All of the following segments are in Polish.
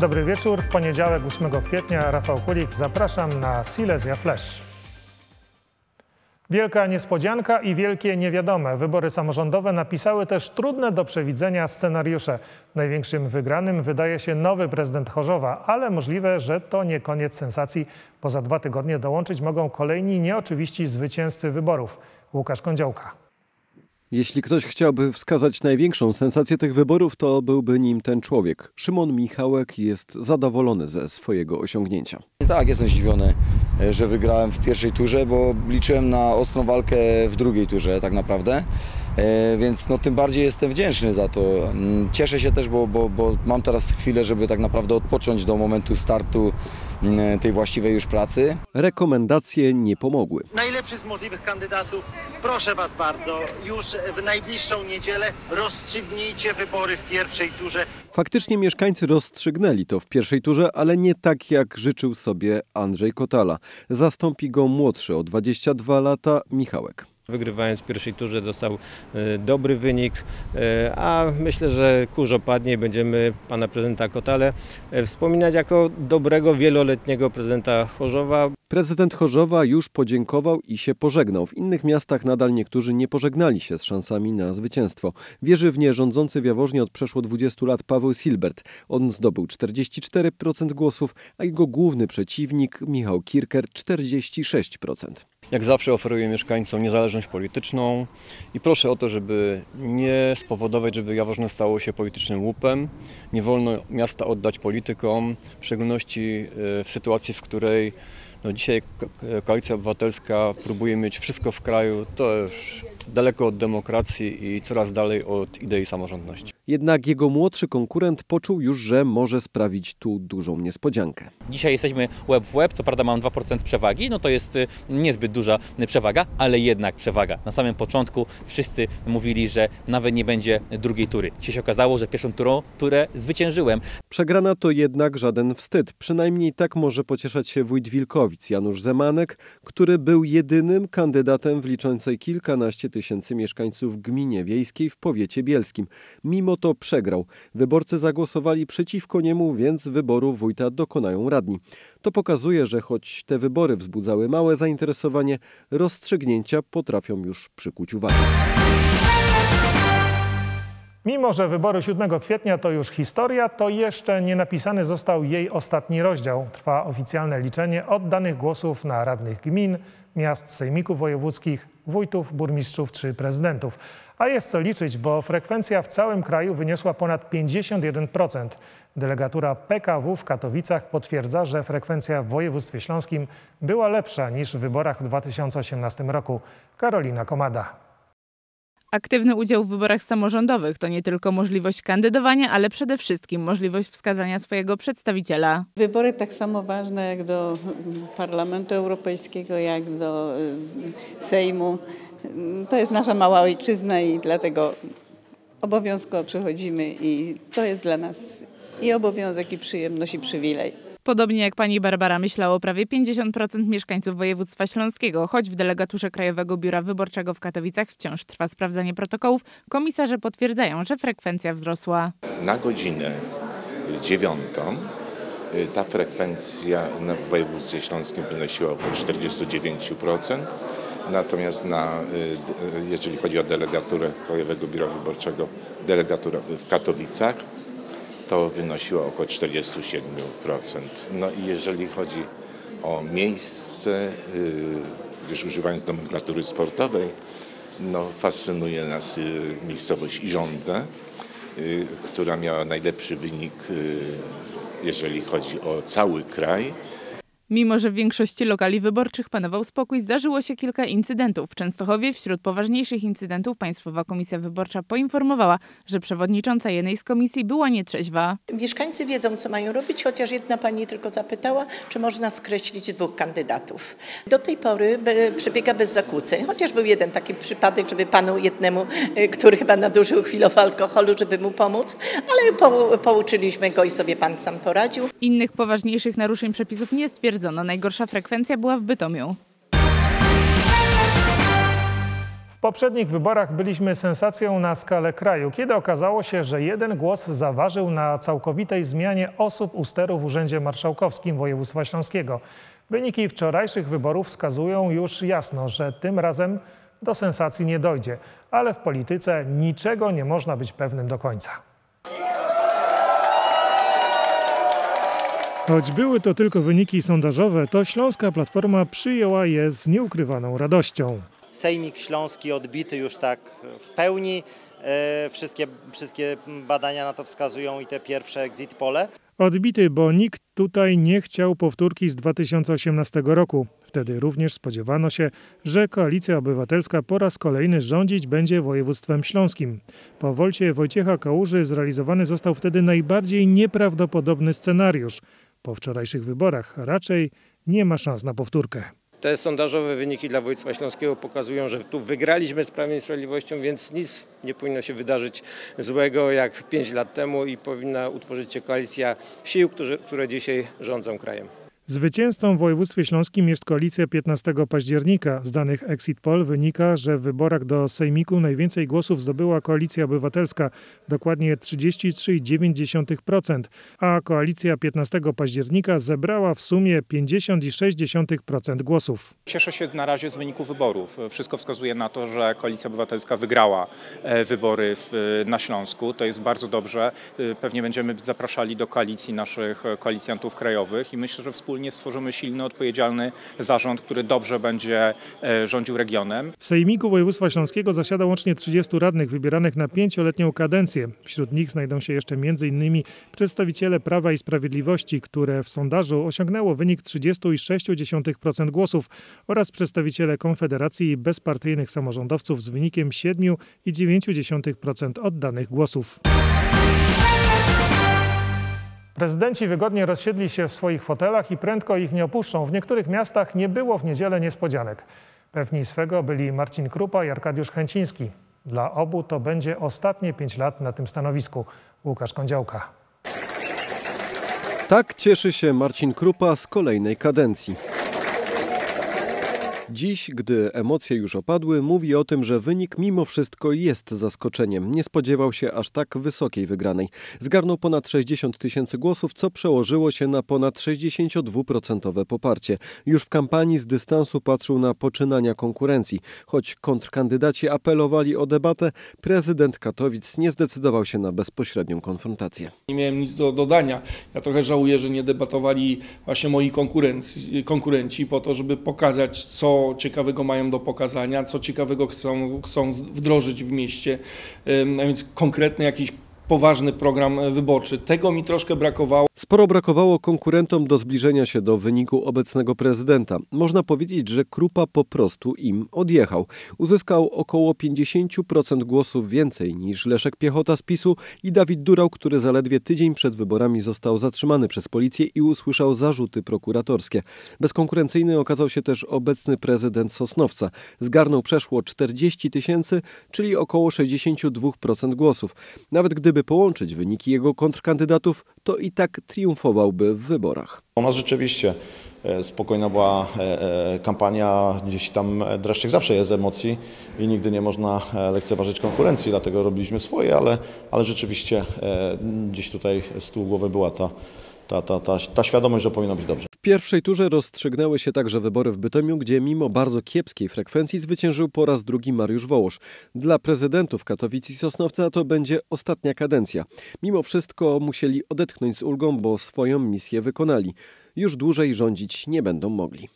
Dobry wieczór. W poniedziałek 8 kwietnia Rafał Kulik. Zapraszam na Silesia Flesz. Wielka niespodzianka i wielkie niewiadome. Wybory samorządowe napisały też trudne do przewidzenia scenariusze. Największym wygranym wydaje się nowy prezydent Chorzowa, ale możliwe, że to nie koniec sensacji. Poza 2 tygodnie dołączyć mogą kolejni nieoczywiści zwycięzcy wyborów. Łukasz Kondziałka. Jeśli ktoś chciałby wskazać największą sensację tych wyborów, to byłby nim ten człowiek. Szymon Michałek jest zadowolony ze swojego osiągnięcia. Tak, jestem zdziwiony, że wygrałem w pierwszej turze, bo liczyłem na ostrą walkę w drugiej turze tak naprawdę. Więc no, tym bardziej jestem wdzięczny za to. Cieszę się też, bo mam teraz chwilę, żeby tak naprawdę odpocząć do momentu startu tej właściwej już pracy. Rekomendacje nie pomogły. Najlepszy z możliwych kandydatów, proszę Was bardzo, już w najbliższą niedzielę rozstrzygnijcie wybory w pierwszej turze. Faktycznie mieszkańcy rozstrzygnęli to w pierwszej turze, ale nie tak jak życzył sobie Andrzej Kotala. Zastąpi go młodszy o 22 lata Michałek. Wygrywając w pierwszej turze dostał dobry wynik, a myślę, że kurz opadnie i będziemy pana prezydenta Kotalę wspominać jako dobrego, wieloletniego prezydenta Chorzowa. Prezydent Chorzowa już podziękował i się pożegnał. W innych miastach nadal niektórzy nie pożegnali się z szansami na zwycięstwo. Wierzy w nie rządzący w Jaworznie od przeszło 20 lat Paweł Silbert. On zdobył 44% głosów, a jego główny przeciwnik Michał Kirker 46%. Jak zawsze oferuję mieszkańcom niezależność polityczną i proszę o to, żeby nie spowodować, żeby Jaworzno stało się politycznym łupem. Nie wolno miasta oddać politykom, w szczególności w sytuacji, w której no dzisiaj Koalicja Obywatelska próbuje mieć wszystko w kraju, to już daleko od demokracji i coraz dalej od idei samorządności. Jednak jego młodszy konkurent poczuł już, że może sprawić tu dużą niespodziankę. Dzisiaj jesteśmy łeb w łeb, co prawda mam 2% przewagi, no to jest niezbyt duża przewaga, ale jednak przewaga. Na samym początku wszyscy mówili, że nawet nie będzie drugiej tury. Dzisiaj się okazało, że pierwszą turę zwyciężyłem. Przegrana to jednak żaden wstyd. Przynajmniej tak może pocieszać się wójt Wilkowic, Janusz Zemanek, który był jedynym kandydatem w liczącej kilkanaście tysięcy mieszkańców w gminie wiejskiej w powiecie bielskim. Mimo to przegrał. Wyborcy zagłosowali przeciwko niemu, więc wyboru wójta dokonają radni. To pokazuje, że choć te wybory wzbudzały małe zainteresowanie, rozstrzygnięcia potrafią już przykuć uwagę. Mimo że wybory 7 kwietnia to już historia, to jeszcze nie napisany został jej ostatni rozdział. Trwa oficjalne liczenie oddanych głosów na radnych gmin, miast, sejmików wojewódzkich, wójtów, burmistrzów czy prezydentów. A jest co liczyć, bo frekwencja w całym kraju wyniosła ponad 51%. Delegatura PKW w Katowicach potwierdza, że frekwencja w województwie śląskim była lepsza niż w wyborach w 2018 roku. Karolina Komada. Aktywny udział w wyborach samorządowych to nie tylko możliwość kandydowania, ale przede wszystkim możliwość wskazania swojego przedstawiciela. Wybory tak samo ważne jak do Parlamentu Europejskiego, jak do Sejmu. To jest nasza mała ojczyzna i dlatego obowiązkowo przychodzimy i to jest dla nas i obowiązek, i przyjemność, i przywilej. Podobnie jak pani Barbara myślało prawie 50% mieszkańców województwa śląskiego. Choć w delegaturze Krajowego Biura Wyborczego w Katowicach wciąż trwa sprawdzanie protokołów, komisarze potwierdzają, że frekwencja wzrosła. Na godzinę 9 ta frekwencja w województwie śląskim wynosiła około 49%. Natomiast jeżeli chodzi o delegaturę Krajowego Biura Wyborczego, delegatura w Katowicach, to wynosiło około 47%. No i jeżeli chodzi o miejsce, gdyż używając nomenklatury sportowej, no fascynuje nas miejscowość Irządza, która miała najlepszy wynik, jeżeli chodzi o cały kraj. Mimo że w większości lokali wyborczych panował spokój, zdarzyło się kilka incydentów. W Częstochowie wśród poważniejszych incydentów Państwowa Komisja Wyborcza poinformowała, że przewodnicząca jednej z komisji była nietrzeźwa. Mieszkańcy wiedzą, co mają robić, chociaż jedna pani tylko zapytała, czy można skreślić 2 kandydatów. Do tej pory przebiega bez zakłóceń, chociaż był jeden taki przypadek, żeby panu jednemu, który chyba nadużył chwilowo alkoholu, żeby mu pomóc, ale pouczyliśmy go i sobie pan sam poradził. Innych poważniejszych naruszeń przepisów nie stwierdzono. Najgorsza frekwencja była w Bytomiu. W W poprzednich wyborach byliśmy sensacją na skalę kraju, kiedy okazało się, że jeden głos zaważył na całkowitej zmianie osób u steru w Urzędzie Marszałkowskim Województwa Śląskiego. Wyniki wczorajszych wyborów wskazują już jasno, że tym razem do sensacji nie dojdzie, ale w polityce niczego nie można być pewnym do końca. Choć były to tylko wyniki sondażowe, to Śląska Platforma przyjęła je z nieukrywaną radością. Sejmik Śląski odbity już tak w pełni. Wszystkie badania na to wskazują i te pierwsze exit pole. Odbity, bo nikt tutaj nie chciał powtórki z 2018 roku. Wtedy również spodziewano się, że Koalicja Obywatelska po raz kolejny rządzić będzie województwem śląskim. Po wolcie Wojciecha Kałuży zrealizowany został wtedy najbardziej nieprawdopodobny scenariusz. Po wczorajszych wyborach raczej nie ma szans na powtórkę. Te sondażowe wyniki dla województwa śląskiego pokazują, że tu wygraliśmy z Prawem i Sprawiedliwością, więc nic nie powinno się wydarzyć złego jak 5 lat temu i powinna utworzyć się koalicja sił, które dzisiaj rządzą krajem. Zwycięzcą w województwie śląskim jest koalicja 15 października. Z danych exit poll wynika, że w wyborach do Sejmiku najwięcej głosów zdobyła Koalicja Obywatelska, dokładnie 33,9%, a koalicja 15 października zebrała w sumie 50,6% głosów. Cieszę się na razie z wyniku wyborów. Wszystko wskazuje na to, że Koalicja Obywatelska wygrała wybory na Śląsku. To jest bardzo dobrze. Pewnie będziemy zapraszali do koalicji naszych koalicjantów krajowych i myślę, że wspólnie stworzymy silny, odpowiedzialny zarząd, który dobrze będzie rządził regionem. W Sejmiku Województwa Śląskiego zasiada łącznie 30 radnych wybieranych na 5-letnią kadencję. Wśród nich znajdą się jeszcze m.in. przedstawiciele Prawa i Sprawiedliwości, które w sondażu osiągnęło wynik 30,6% głosów, oraz przedstawiciele Konfederacji i bezpartyjnych samorządowców z wynikiem 7,9% oddanych głosów. Prezydenci wygodnie rozsiedli się w swoich fotelach i prędko ich nie opuszczą. W niektórych miastach nie było w niedzielę niespodzianek. Pewni swego byli Marcin Krupa i Arkadiusz Chęciński. Dla obu to będzie ostatnie 5 lat na tym stanowisku. Łukasz Kondziałka. Tak cieszy się Marcin Krupa z kolejnej kadencji. Dziś, gdy emocje już opadły, mówi o tym, że wynik mimo wszystko jest zaskoczeniem. Nie spodziewał się aż tak wysokiej wygranej. Zgarnął ponad 60 000 głosów, co przełożyło się na ponad 62% poparcie. Już w kampanii z dystansu patrzył na poczynania konkurencji. Choć kontrkandydaci apelowali o debatę, prezydent Katowic nie zdecydował się na bezpośrednią konfrontację. Nie miałem nic do dodania. Ja trochę żałuję, że nie debatowali właśnie moi konkurenci po to, żeby pokazać, co ciekawego mają do pokazania, co ciekawego chcą wdrożyć w mieście, a więc konkretny jakiś poważny program wyborczy. Tego mi troszkę brakowało. Sporo brakowało konkurentom do zbliżenia się do wyniku obecnego prezydenta. Można powiedzieć, że Krupa po prostu im odjechał. Uzyskał około 50% głosów więcej niż Leszek Piechota z PiS-u i Dawid Durał, który zaledwie tydzień przed wyborami został zatrzymany przez policję i usłyszał zarzuty prokuratorskie. Bezkonkurencyjny okazał się też obecny prezydent Sosnowca. Zgarnął przeszło 40 000, czyli około 62% głosów. Nawet gdyby połączyć wyniki jego kontrkandydatów, to i tak triumfowałby w wyborach. U nas rzeczywiście spokojna była kampania, gdzieś tam dreszczyk zawsze jest emocji i nigdy nie można lekceważyć konkurencji, dlatego robiliśmy swoje, ale rzeczywiście gdzieś tutaj z tyłu głowy była ta świadomość, że powinno być dobrze. W pierwszej turze rozstrzygnęły się także wybory w Bytomiu, gdzie mimo bardzo kiepskiej frekwencji zwyciężył po raz drugi Mariusz Wołosz. Dla prezydentów Katowic i Sosnowca to będzie ostatnia kadencja. Mimo wszystko musieli odetchnąć z ulgą, bo swoją misję wykonali. Już dłużej rządzić nie będą mogli.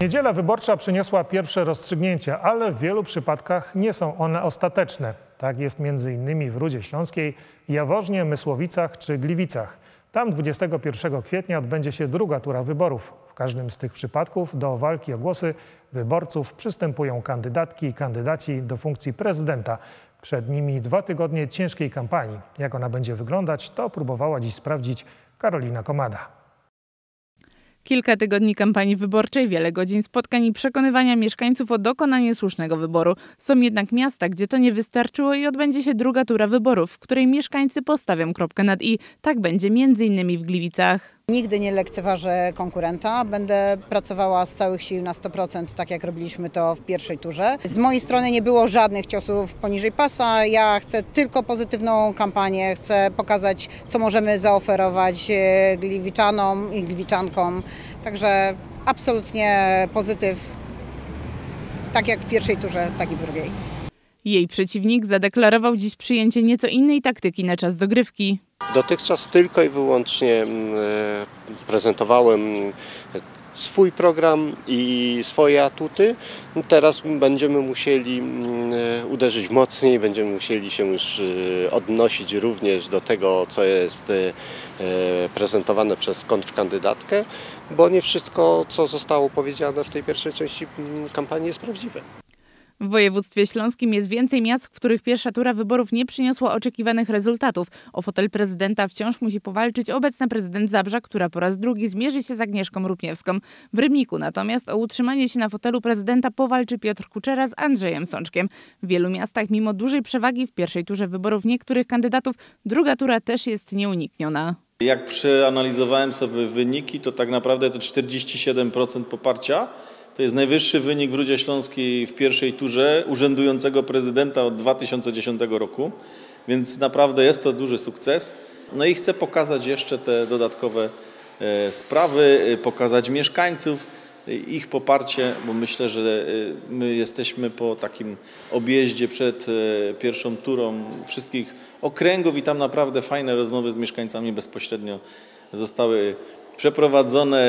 Niedziela wyborcza przyniosła pierwsze rozstrzygnięcia, ale w wielu przypadkach nie są one ostateczne. Tak jest m.in. w Rudzie Śląskiej, Jaworznie, Mysłowicach czy Gliwicach. Tam 21 kwietnia odbędzie się druga tura wyborów. W każdym z tych przypadków do walki o głosy wyborców przystępują kandydatki i kandydaci do funkcji prezydenta. Przed nimi 2 tygodnie ciężkiej kampanii. Jak ona będzie wyglądać, to próbowała dziś sprawdzić Karolina Komada. Kilka tygodni kampanii wyborczej, wiele godzin spotkań i przekonywania mieszkańców o dokonanie słusznego wyboru. Są jednak miasta, gdzie to nie wystarczyło i odbędzie się druga tura wyborów, w której mieszkańcy postawią kropkę nad i. Tak będzie m.in. w Gliwicach. Nigdy nie lekceważę konkurenta, będę pracowała z całych sił na 100%, tak jak robiliśmy to w pierwszej turze. Z mojej strony nie było żadnych ciosów poniżej pasa, ja chcę tylko pozytywną kampanię, chcę pokazać, co możemy zaoferować gliwiczanom i gliwiczankom, także absolutnie pozytyw, tak jak w pierwszej turze, tak i w drugiej. Jej przeciwnik zadeklarował dziś przyjęcie nieco innej taktyki na czas dogrywki. Dotychczas tylko i wyłącznie prezentowałem swój program i swoje atuty. Teraz będziemy musieli uderzyć mocniej, będziemy musieli się już odnosić również do tego, co jest prezentowane przez kontrkandydatkę, bo nie wszystko, co zostało powiedziane w tej pierwszej części kampanii, jest prawdziwe. W województwie śląskim jest więcej miast, w których pierwsza tura wyborów nie przyniosła oczekiwanych rezultatów. O fotel prezydenta wciąż musi powalczyć obecna prezydent Zabrza, która po raz drugi zmierzy się z Agnieszką Rupniewską. W Rybniku natomiast o utrzymanie się na fotelu prezydenta powalczy Piotr Kuczera z Andrzejem Sączkiem. W wielu miastach mimo dużej przewagi w pierwszej turze wyborów niektórych kandydatów druga tura też jest nieunikniona. Jak przeanalizowałem sobie wyniki, to tak naprawdę to 47% poparcia. To jest najwyższy wynik w Rudzie Śląskiej w pierwszej turze urzędującego prezydenta od 2010 roku, więc naprawdę jest to duży sukces. No i chcę pokazać jeszcze te dodatkowe sprawy, pokazać mieszkańców, ich poparcie, bo myślę, że my jesteśmy po takim objeździe przed pierwszą turą wszystkich okręgów i tam naprawdę fajne rozmowy z mieszkańcami bezpośrednio zostały przeprowadzone.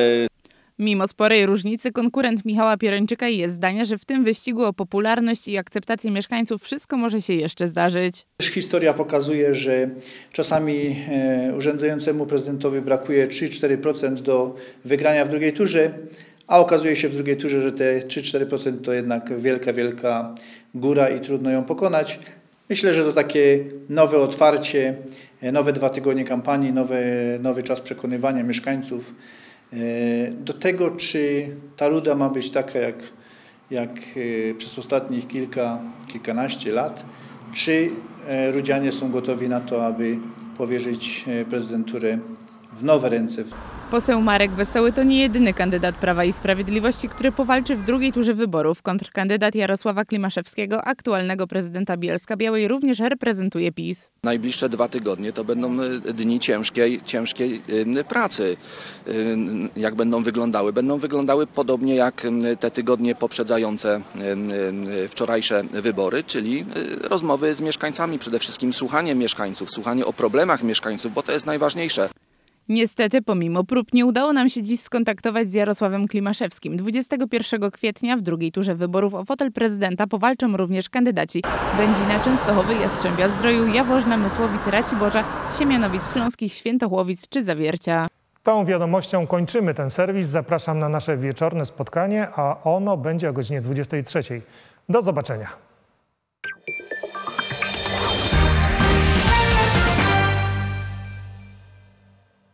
Mimo sporej różnicy konkurent Michała Pierończyka jest zdania, że w tym wyścigu o popularność i akceptację mieszkańców wszystko może się jeszcze zdarzyć. Historia pokazuje, że czasami urzędującemu prezydentowi brakuje 3-4% do wygrania w drugiej turze, a okazuje się w drugiej turze, że te 3-4% to jednak wielka góra i trudno ją pokonać. Myślę, że to takie nowe otwarcie, nowe 2 tygodnie kampanii, nowy czas przekonywania mieszkańców do tego, czy ta Ruda ma być taka jak przez ostatnich kilkanaście lat, czy rudzianie są gotowi na to, aby powierzyć prezydenturę w nowe ręce. Poseł Marek Wesoły to nie jedyny kandydat Prawa i Sprawiedliwości, który powalczy w drugiej turze wyborów. Kontrkandydat Jarosława Klimaszewskiego, aktualnego prezydenta Bielska-Białej, również reprezentuje PiS. Najbliższe 2 tygodnie to będą dni ciężkiej pracy. Jak będą wyglądały? Będą wyglądały podobnie jak te tygodnie poprzedzające wczorajsze wybory, czyli rozmowy z mieszkańcami, przede wszystkim słuchanie mieszkańców, słuchanie o problemach mieszkańców, bo to jest najważniejsze. Niestety, pomimo prób, nie udało nam się dziś skontaktować z Jarosławem Klimaszewskim. 21 kwietnia w drugiej turze wyborów o fotel prezydenta powalczą również kandydaci Będzina, Częstochowy, Jastrzębia-Zdroju, Jaworzna, Mysłowic, Raciborza, Siemianowic Śląskich, Świętochłowic czy Zawiercia. Tą wiadomością kończymy ten serwis. Zapraszam na nasze wieczorne spotkanie, a ono będzie o godzinie 23. Do zobaczenia.